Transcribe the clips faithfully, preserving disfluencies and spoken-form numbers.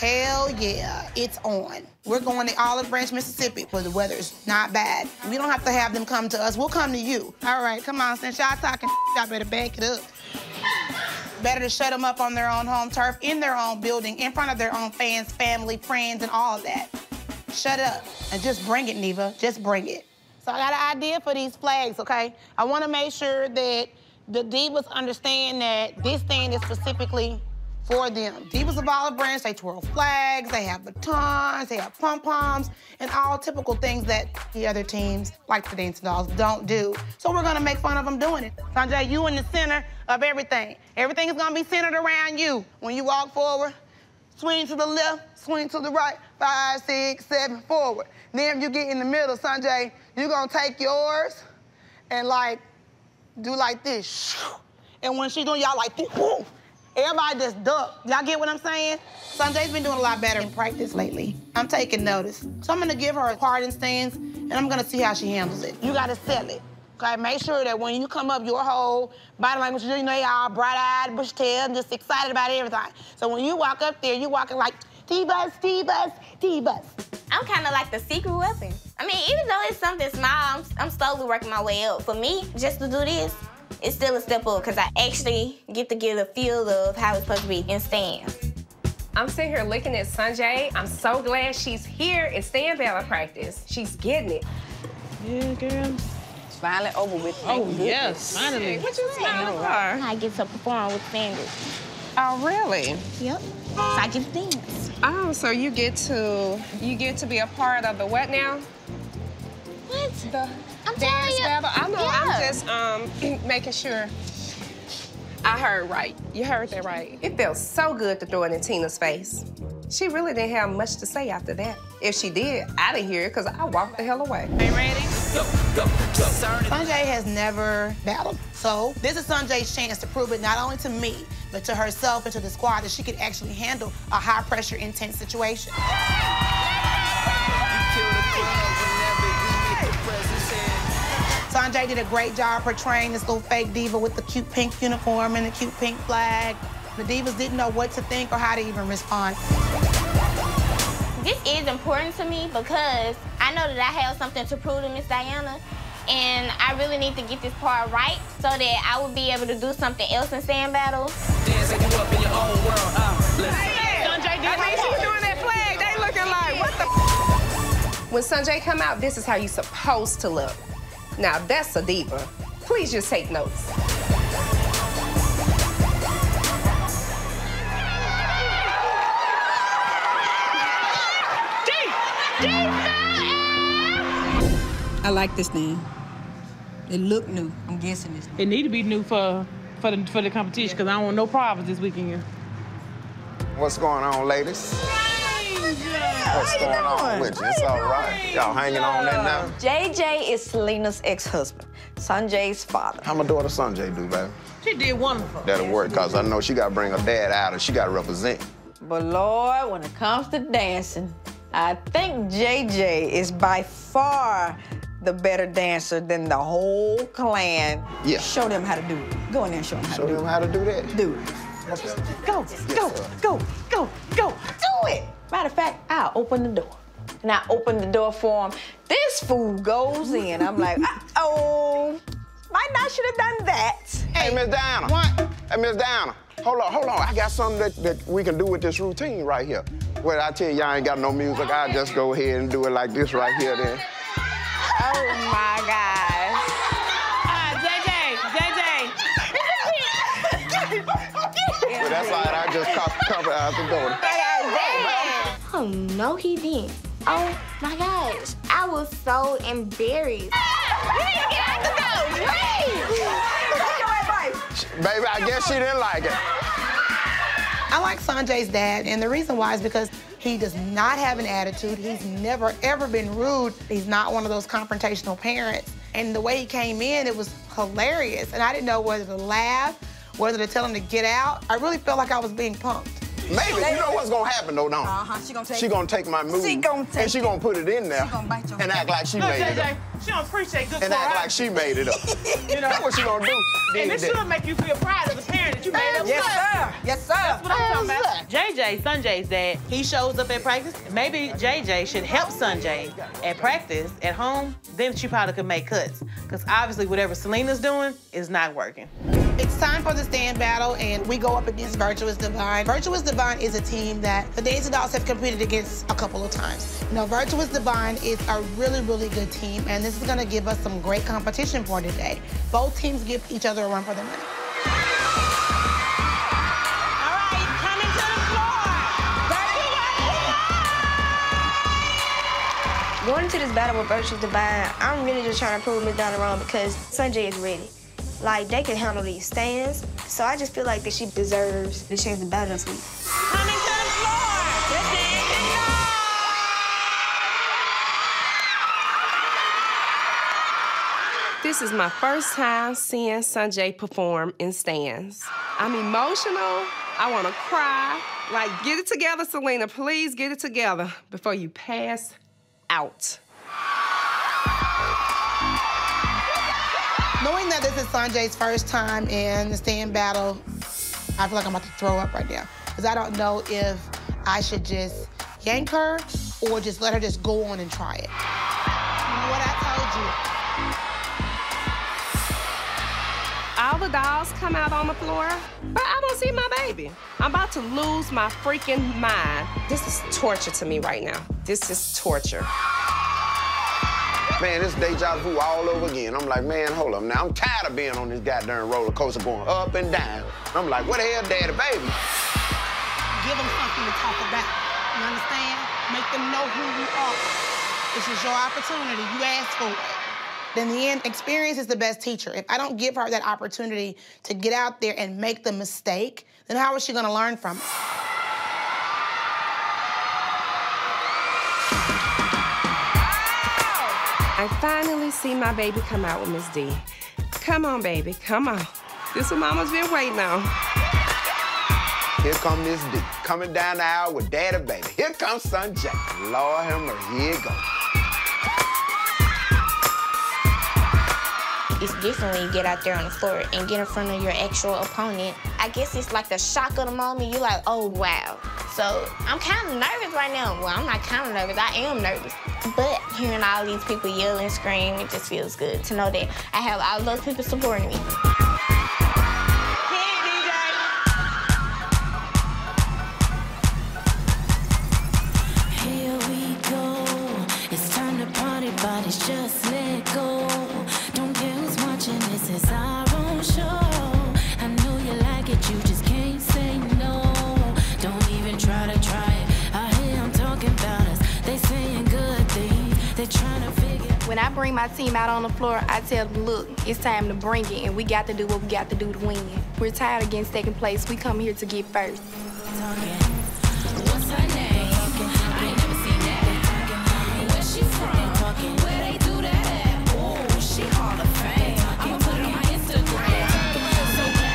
Hell yeah, it's on. We're going to Olive Branch, Mississippi, where the weather's not bad. We don't have to have them come to us. We'll come to you. All right, come on, since y'all talking, y'all better back it up. Better to shut them up on their own home turf, in their own building, in front of their own fans, family, friends, and all of that. Shut up and just bring it, Neva. Just bring it. So I got an idea for these flags, okay? I want to make sure that the divas understand that this thing is specifically for them. Divas of Olive Branch, they twirl flags, they have batons, they have pom-poms, and all typical things that the other teams, like the Dance Dolls, don't do. So we're gonna make fun of them doing it. Sunjai, you in the center of everything. Everything is gonna be centered around you. When you walk forward, swing to the left, swing to the right, five, six, seven, forward. Then if you get in the middle, Sunjai, you're gonna take yours and like, do like this. And when she's doing y'all like this, woo, everybody just duck. Y'all get what I'm saying? Sunjai's been doing a lot better in practice lately. I'm taking notice. So I'm gonna give her a pardon stance, and I'm gonna see how she handles it. You gotta sell it. Okay, make sure that when you come up, your whole body language, you know, y'all bright-eyed, bushy-tailed, just excited about everything. So when you walk up there, you walking like, T-bus, T-bus, T-bus. I'm kind of like the secret weapon. I mean, even though it's something small, I'm, I'm slowly working my way up. For me, just to do this, it's still a step up because I actually get to get a feel of how it's supposed to be and stand. I'm sitting here looking at Sunjai. I'm so glad she's here in stand valor practice. She's getting it. Yeah, girl. It's finally over with. Oh, oh yes, finally. What you smiling for? I get to perform with fingers. Oh, really? Yep. So I get to dance. Oh, so you get to you get to be a part of the what now? What? The I'm dance battle. I know. Yeah. I'm just um making sure I heard right. You heard that right. It felt so good to throw it in Tina's face. She really didn't have much to say after that. If she did, I'd have heard it because I walked the hell away. Hey, ready? Go, go, go. Sunjai has never battled, so this is Sunjai's chance to prove it not only to me, but to herself and to the squad that she could actually handle a high-pressure, intense situation. Sunjai did a great job portraying this little fake diva with the cute pink uniform and the cute pink flag. The divas didn't know what to think or how to even respond. This is important to me because I know that I have something to prove to Miss Diana, and I really need to get this part right so that I will be able to do something else in stand battle. Dancing you up in your own world. Sunjai did I mean, she's doing that flag. They looking like, what the f? When Sunjai come out, this is how you supposed to look. Now, that's a diva. Please just take notes. I like this name. It look new. I'm guessing it's new. It need to be new for for the for the competition because I don't want no problems this weekend. What's going on, ladies? Ranger. What's going on with you? It's all right. Y'all hanging on that now? J J is Selena's ex-husband, Sunjai's father. How my daughter Sunjai do, baby? She did wonderful. That'll work because I know she got to bring her dad out and she got to represent. But Lord, when it comes to dancing, I think J J is by far the better dancer than the whole clan. Yeah. Show them how to do it. Go in there and show them how show to do them it. Show them how to do that. Do it. Go, go, go, go, go. Do it. Matter of fact, I'll open the door. And I open the door for him. This fool goes in. I'm like, uh-oh. Might not should have done that. Hey, hey Miss Diana. What? Hey, Miss Diana. Hold on, hold on. I got something that, that we can do with this routine right here. Well, I tell you, I ain't got no music. I'll just go ahead and do it like this right here then. Oh, my gosh. Uh, J J, J J. Well, that's all right. I just covered out the door. Oh, no, he didn't. Oh, my gosh. I was so embarrassed. You need to get out the door. Baby, I guess she didn't like it. I like Sunjai's dad, and the reason why is because he does not have an attitude. He's never, ever been rude. He's not one of those confrontational parents. And the way he came in, it was hilarious. And I didn't know whether to laugh, whether to tell him to get out. I really felt like I was being punked. Maybe. You know what's going to happen, though, don't you? Uh-huh. She's going to take it. She's going to take my move. She's going to take it. And she's going to put it in there. She's going to bite your and act like she made it up. Look, J J, she don't appreciate good and act like she made it up. You know? That's what she's going to do. And this should make you feel proud as a parent that you made up. Yes, sir. Yes, sir. That's what I'm talking about. J J, Sunjay's dad, he shows up at practice. Maybe J J should help Sunjay at practice at home. Then she probably could make cuts. Because obviously whatever Selena's doing is not working. It's time for the stand battle, and we go up against Virtuous Divine. Virtuous Divine is a team that the Dance Dolls have competed against a couple of times. You know, Virtuous Divine is a really, really good team, and this is gonna give us some great competition for today. Both teams give each other a run for their money. Going into this battle with Virtuous Divine, I'm really just trying to prove McDonald wrong because Sunjay is ready. Like, they can handle these stands. So I just feel like that she deserves the chance to battle this week. Coming to the floor! This is the show! This is my first time seeing Sunjay perform in stands. I'm emotional. I want to cry. Like, get it together, Selena. Please get it together before you pass out. Knowing that this is Sunjay's first time in the stand battle, I feel like I'm about to throw up right now. Because I don't know if I should just yank her or just let her just go on and try it. You know what I told you? All the dolls come out on the floor, but I don't see my baby. I'm about to lose my freaking mind. This is torture to me right now. This is torture. Man, this deja vu all over again. I'm like, man, hold up. Now, I'm tired of being on this goddamn roller coaster going up and down. I'm like, what the hell, daddy, baby? Give them something to talk about. You understand? Make them know who you are. This is your opportunity. You asked for it. In the end, experience is the best teacher. If I don't give her that opportunity to get out there and make the mistake, then how is she gonna learn from it? I finally see my baby come out with Miss D. Come on, baby, come on. This is what Mama's been waiting on. Here comes Miss D, coming down the aisle with Daddy Baby. Here comes Sunjay. Lord have mercy, here it goes. It's different when you get out there on the floor and get in front of your actual opponent. I guess it's like the shock of the moment. You're like, oh, wow. So I'm kind of nervous right now. Well, I'm not kind of nervous, I am nervous. But hearing all these people yell and scream, it just feels good to know that I have all those people supporting me. Here we go. It's time to party, bodies just let go. Don't care who's watching, this is our own show. I know you like it, you just can't say no. Don't even try to try it. I hear I'm talking about us. They saying good things, they trying to figure. When I bring my team out on the floor, I tell them, look, it's time to bring it, and we got to do what we got to do to win. We're tired of getting second place. We come here to get first. What's her name? I ain't never seen that. Where she from? Where they do that at? Oh, she Hall of Fame. I'ma put it on my Instagram. So glad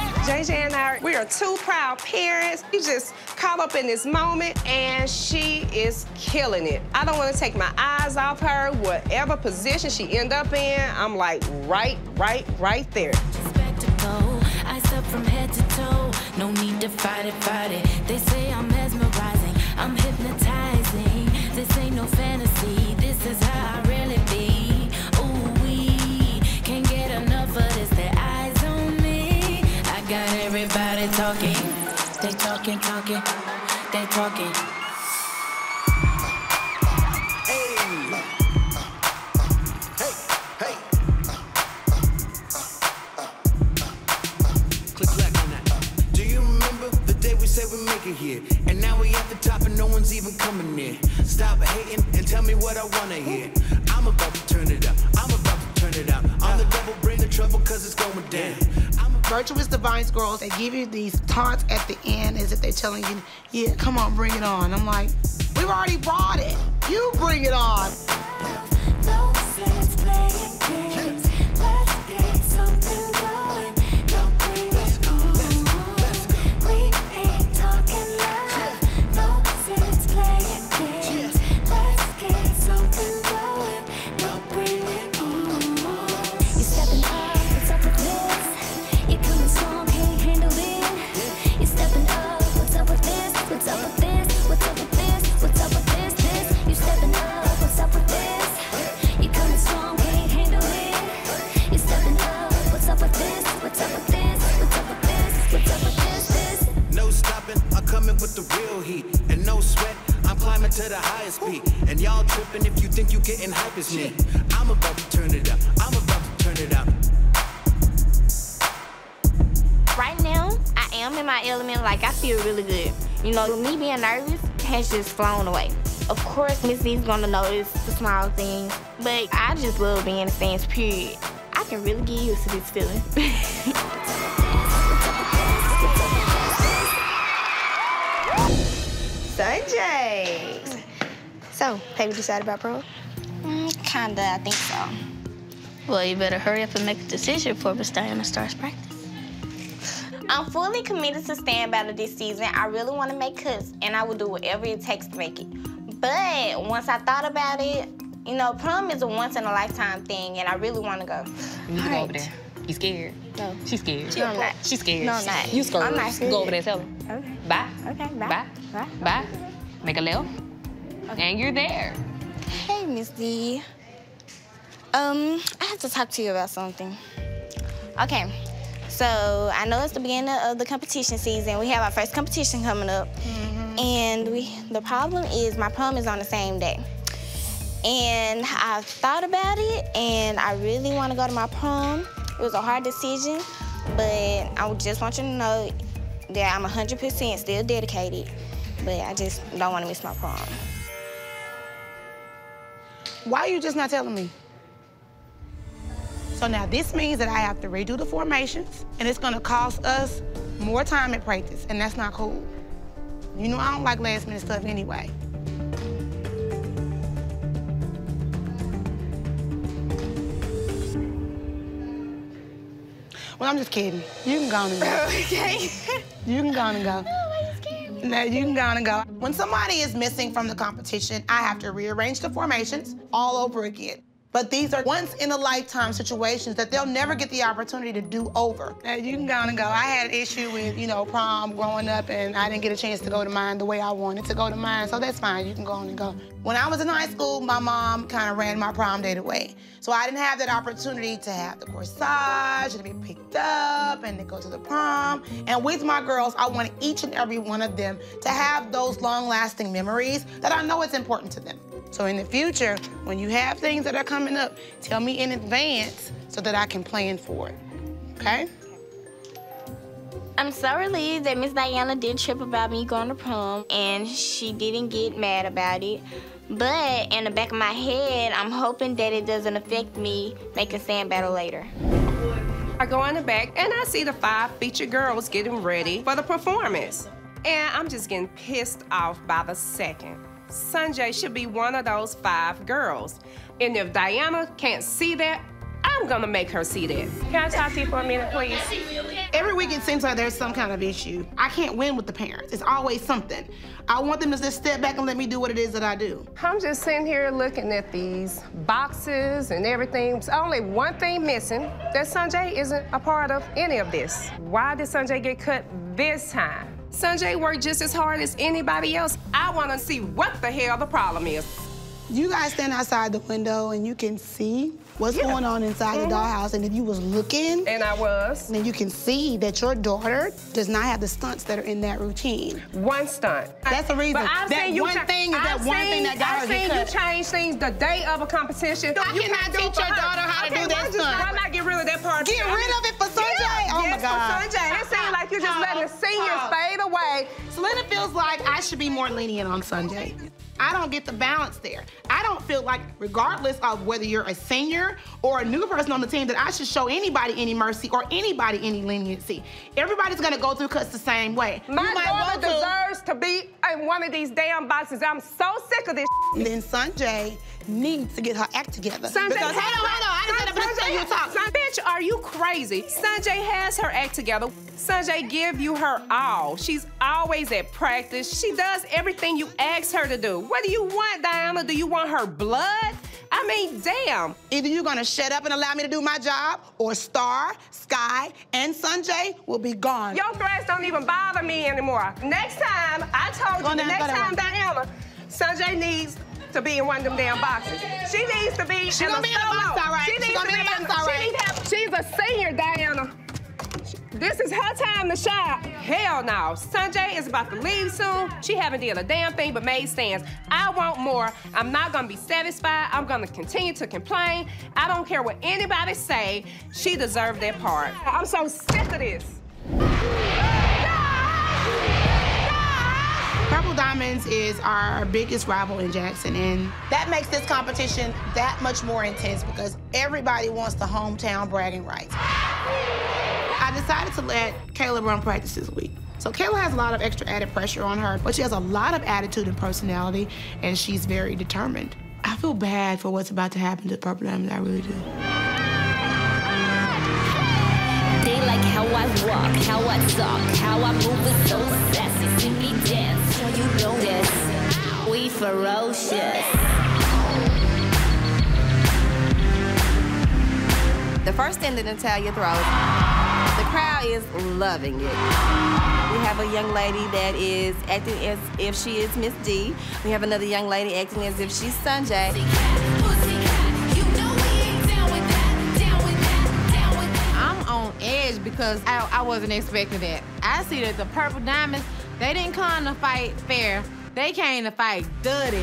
I came. J J and I, we are two proud parents. We just caught up in this moment, and she is killing it. I don't want to take my eyes off her. Whatever position she end up in, I'm like, right, right, right there. Spectacle, eyes up from head to toe. No need to fight it, fight it. They say I'm mesmerizing, I'm hypnotizing. This ain't no fantasy, this is how I really be. Ooh, we can't get enough of this. Their eyes on me. I got everybody talking. They talking, talking, they talking. Hey, hey, hey. Click clack on that. Do you remember the day we said we make it here? And now we at the top and no one's even coming near. Stop hating and tell me what I wanna hear. I'm about to turn it up. I'm about to turn it up. On the double, bring the trouble, cause it's going down. I'm Virtuous Divine girls, they give you these taunts at the end as if they're telling you, yeah, come on, bring it on. I'm like, we've already brought it. You bring it on. You stepping high. What's up with this? What's up with this? What's up with this? This? You stepping up. What's up with this? You coming strong, can't handle it. You stepping up. What's up with this? What's up with this? What's up with this? What's up with this? This? No stopping. I'm coming with the real heat and no sweat. I'm climbing to the highest peak, and y'all tripping if you think you getting hype as me. I'm about to turn it up. I'm about to turn it up. Right now, I am in my element, like I feel really good. You know, me being nervous has just flown away. Of course, Miss D's gonna notice the small things, but I just love being in the stands, period. I can really get used to this feeling. Sunjai. So, have you decided about prom? Mm, kinda, I think so. Well, you better hurry up and make a decision before Miss Diana starts practice. I'm fully committed to stand battle this season. I really want to make cuts, and I will do whatever it takes to make it. But once I thought about it, you know, prom is a once-in-a-lifetime thing, and I really want to go. You need to go over there. You scared? No. She's scared. No, I'm not. She's scared. No, I'm not. You scared. I'm not scared. Go over there and tell her. Okay. Bye. Okay, bye. Bye. Bye. Bye. Make a left. Okay. And you're there. Hey, Miss D. Um, I have to talk to you about something. Okay. So I know it's the beginning of the competition season. We have our first competition coming up. Mm-hmm. And we the problem is my prom is on the same day. And I've thought about it, and I really want to go to my prom. It was a hard decision, but I just want you to know that I'm one hundred percent still dedicated, but I just don't want to miss my prom. Why are you just not telling me? So now this means that I have to redo the formations, and it's going to cost us more time at practice, and that's not cool. You know I don't like last-minute stuff anyway. Well, I'm just kidding. You can go on and go. Okay. You can go on and go. No, why you scared me? No, you can go on and go. When somebody is missing from the competition, I have to rearrange the formations all over again. But these are once-in-a-lifetime situations that they'll never get the opportunity to do over. Now, you can go on and go. I had an issue with, you know, prom growing up, and I didn't get a chance to go to mine the way I wanted to go to mine, so that's fine. You can go on and go. When I was in high school, my mom kind of ran my prom date away, so I didn't have that opportunity to have the corsage, and to be picked up, and to go to the prom. And with my girls, I wanted each and every one of them to have those long-lasting memories that I know it's important to them. So in the future, when you have things that are coming up, tell me in advance so that I can plan for it, okay? I'm so relieved that Miss Diana did trip about me going to prom, and she didn't get mad about it. But in the back of my head, I'm hoping that it doesn't affect me making sand battle later. I go in the back, and I see the five featured girls getting ready for the performance. And I'm just getting pissed off by the second. Sunjai should be one of those five girls. And if Diana can't see that, I'm gonna make her see that. Can I talk to you for a minute, please? Every week it seems like there's some kind of issue. I can't win with the parents. It's always something. I want them to just step back and let me do what it is that I do. I'm just sitting here looking at these boxes and everything. There's only one thing missing, that Sunjai isn't a part of any of this. Why did Sunjai get cut this time? Sunjai worked just as hard as anybody else. I want to see what the hell the problem is. You guys stand outside the window and you can see what's yeah. going on inside mm-hmm. the dollhouse. And if you was looking... And I was. Then you can see that your daughter does not have the stunts that are in that routine. One stunt. That's the reason. But I've that seen you one thing is I've that seen, one thing that got her I've seen you cut. change things the day of a competition. No, you cannot teach your daughter how okay, to do well, that stunt. Why not get rid of that part? Get rid of it for Sunjai? Yeah. Oh, yes, my God. For Sunjai. It seems like you're just oh, letting the seniors oh. fade away. Selena feels like I should be more lenient on Sunjai. I don't get the balance there. I don't feel like, regardless of whether you're a senior or a new person on the team, that I should show anybody any mercy or anybody any leniency. Everybody's gonna go through cuts the same way. My daughter deserves to be in one of these damn boxes. I'm so sick of this. Then Sunjai needs to get her act together. Sunjai, because, hold on, hold on. I just had a minute until you talk. Sun, bitch, are you crazy? Sunjai has her act together. Sunjai give you her all. She's always at practice. She does everything you ask her to do. What do you want, Diana? Do you want her blood? I I mean, damn. Either you're gonna shut up and allow me to do my job, or Star, Sky, and Sunjay will be gone. Your threats don't even bother me anymore. Next time, I told go you, down, the next time, Diana, Sunjay needs to be in one of them damn boxes. She needs to be she in gonna a be solo. In a box, all right. She needs she gonna to be in a box, all right. She She's a senior, Diana. This is her time to shine. Hell no. Sunjay is about to leave soon. She haven't done a damn thing but made stands. I want more. I'm not gonna be satisfied. I'm gonna continue to complain. I don't care what anybody say. She deserved that part. I'm so sick of this. Purple Diamonds is our biggest rival in Jackson, and that makes this competition that much more intense because everybody wants the hometown bragging rights. I decided to let Kayla run practice this week. So Kayla has a lot of extra added pressure on her, but she has a lot of attitude and personality, and she's very determined. I feel bad for what's about to happen to Purple Diamonds, I really do. They like how I walk, how I talk, how I move is so sassy, see me dance, so you know this, we ferocious. The first thing that Natalia throws, the crowd is loving it. We have a young lady that is acting as if she is Miss D. We have another young lady acting as if she's Sunjay. I'm on edge because I, I wasn't expecting that. I see that the Purple Diamonds, they didn't come to fight fair. They came to fight dirty.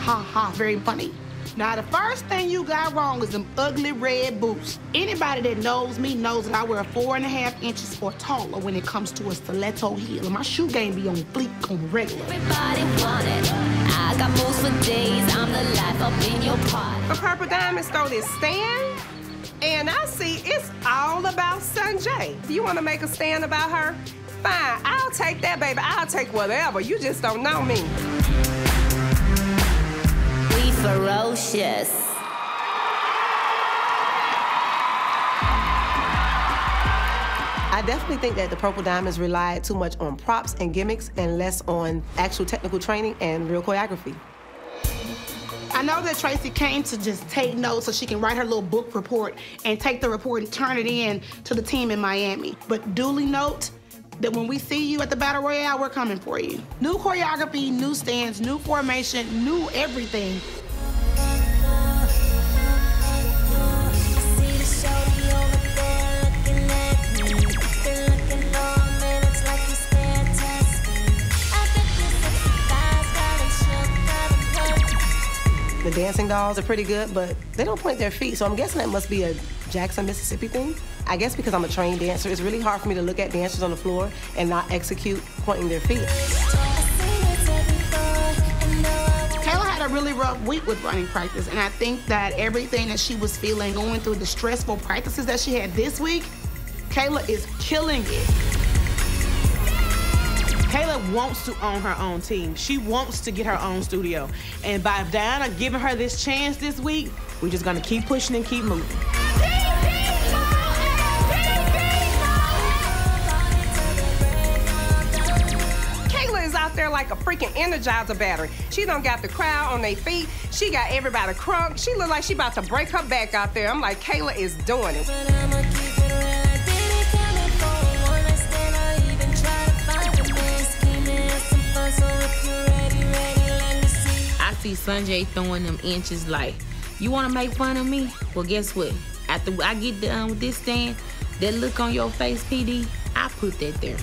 Ha ha, very funny. Now, the first thing you got wrong is them ugly red boots. Anybody that knows me knows that I wear four and a half inches or taller when it comes to a stiletto heel. And my shoe game be on fleek on regular. Everybody want it. I got moves for days. I'm the life up in your pot. The Purple Diamonds throw this stand, and I see it's all about Sunjay. You want to make a stand about her? Fine, I'll take that, baby. I'll take whatever. You just don't know me. Ferocious. I definitely think that the Purple Diamonds relied too much on props and gimmicks and less on actual technical training and real choreography. I know that Tracy came to just take notes so she can write her little book report and take the report and turn it in to the team in Miami. But duly note that when we see you at the Battle Royale, we're coming for you. New choreography, new stands, new formation, new everything. The Dancing Dolls are pretty good, but they don't point their feet, so I'm guessing that must be a Jackson, Mississippi thing. I guess because I'm a trained dancer, it's really hard for me to look at dancers on the floor and not execute pointing their feet. Kayla had a really rough week with running practice, and I think that everything that she was feeling, going through the stressful practices that she had this week, Kayla is killing it. Kayla wants to own her own team. She wants to get her own studio. And by Diana giving her this chance this week, we're just gonna keep pushing and keep moving. Kayla is out there like a freaking Energizer battery. She done got the crowd on their feet. She got everybody crunk. She look like she about to break her back out there. I'm like, Kayla is doing it. I see Sunjay throwing them inches like, you want to make fun of me? Well, guess what? After I get done with this stand, that look on your face, P D, I put that there.